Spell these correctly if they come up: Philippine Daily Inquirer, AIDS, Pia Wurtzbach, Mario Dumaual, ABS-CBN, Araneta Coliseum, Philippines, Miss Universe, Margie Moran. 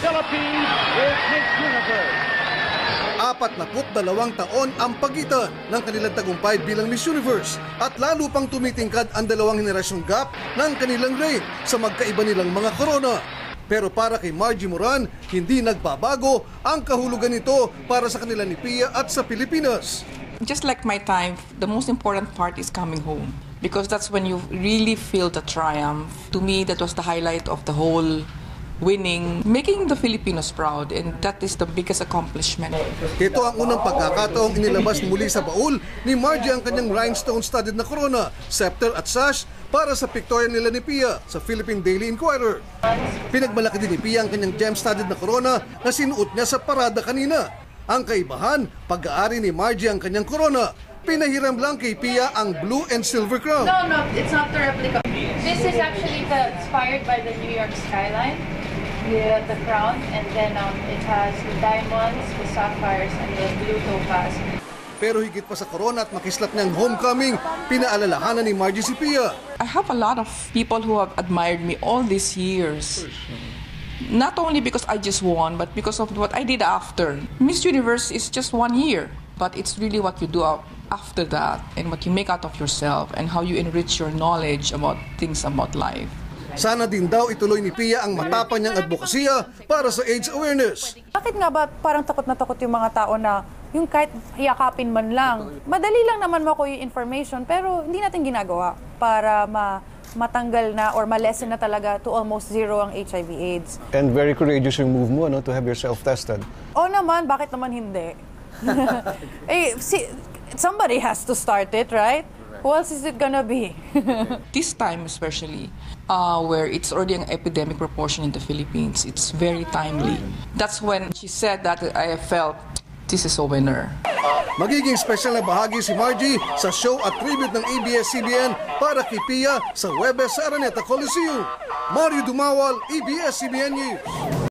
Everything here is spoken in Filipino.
The Philippines is Miss Universe. 42 taon ang pagitan ng kanilang tagumpay bilang Miss Universe at lalo pang tumitingkad ang dalawang henerasyong gap ng kanilang reign sa magkaiba nilang mga korona. Pero para kay Margie Moran, hindi nagbabago ang kahulugan nito para sa kanila ni Pia at sa Pilipinas. Just like my time, the most important part is coming home because that's when you really feel the triumph. To me, that was the highlight of the whole winning, making the Filipinos proud, and that is the biggest accomplishment. Ito ang unang pagkakataong inilabas muli sa baul ni Margie ang kanyang rhinestone-studded na corona, scepter at sash para sa piktorya nila ni Pia sa Philippine Daily Inquirer. Pinagmalaki din ni Pia ang kanyang gem-studded na corona na sinuot niya sa parada kanina. Ang kaibahan, pag-aari ni Margie ang kanyang corona. Pinahiram lang kay Pia ang blue and silver crown. No, it's not the replica. This is actually inspired by the New York skyline. Yeah, the crown, and then it has the diamonds, the sapphires, and the blue topaz. Pero higit pa sa corona at makislap niyang homecoming, pinaalalahanan ni Margie si Pia. I have a lot of people who have admired me all these years. Not only because I just won, but because of what I did after. Miss Universe is just 1 year, but it's really what you do after that, and what you make out of yourself, and how you enrich your knowledge about things about life. Sana din daw ituloy ni Pia ang matapang niyang advokasya para sa AIDS awareness. Bakit nga ba parang takot na takot yung mga tao na yung kahit yakapin man lang? Madali lang naman makuha yung information pero hindi natin ginagawa para matanggal na or ma-lessen na talaga to almost zero ang HIV/AIDS. And very courageous yung move mo, no, to have yourself tested. Oo naman, bakit naman hindi? Eh, somebody has to start it, right? Who else is it gonna be? This time especially, where it's already an epidemic proportion in the Philippines, it's very timely. That's when she said that I felt, this is a winner. Magiging special na bahagi si Margie sa show at tribute ng ABS-CBN para kay Pia sa Webes sa Araneta Coliseum. Mario Dumaual, ABS-CBN News.